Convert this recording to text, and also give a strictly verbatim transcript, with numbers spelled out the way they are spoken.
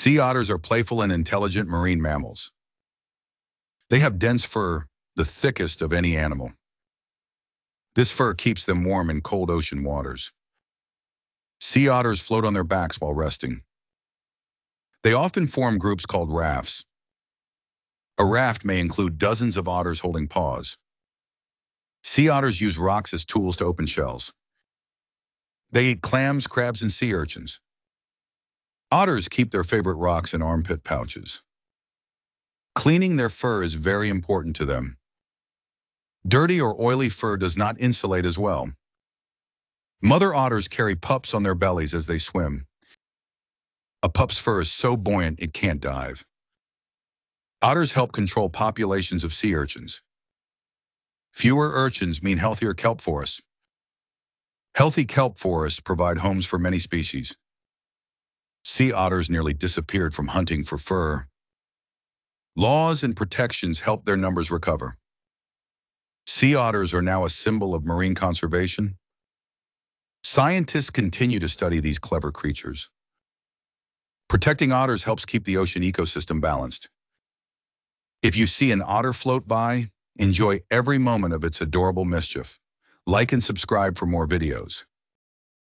Sea otters are playful and intelligent marine mammals. They have dense fur, the thickest of any animal. This fur keeps them warm in cold ocean waters. Sea otters float on their backs while resting. They often form groups called rafts. A raft may include dozens of otters holding paws. Sea otters use rocks as tools to open shells. They eat clams, crabs, and sea urchins. Otters keep their favorite rocks in armpit pouches. Cleaning their fur is very important to them. Dirty or oily fur does not insulate as well. Mother otters carry pups on their bellies as they swim. A pup's fur is so buoyant it can't dive. Otters help control populations of sea urchins. Fewer urchins mean healthier kelp forests. Healthy kelp forests provide homes for many species. Sea otters nearly disappeared from hunting for fur. Laws and protections help their numbers recover. Sea otters are now a symbol of marine conservation. Scientists continue to study these clever creatures. Protecting otters helps keep the ocean ecosystem balanced. If you see an otter float by, enjoy every moment of its adorable mischief. Like and subscribe for more videos.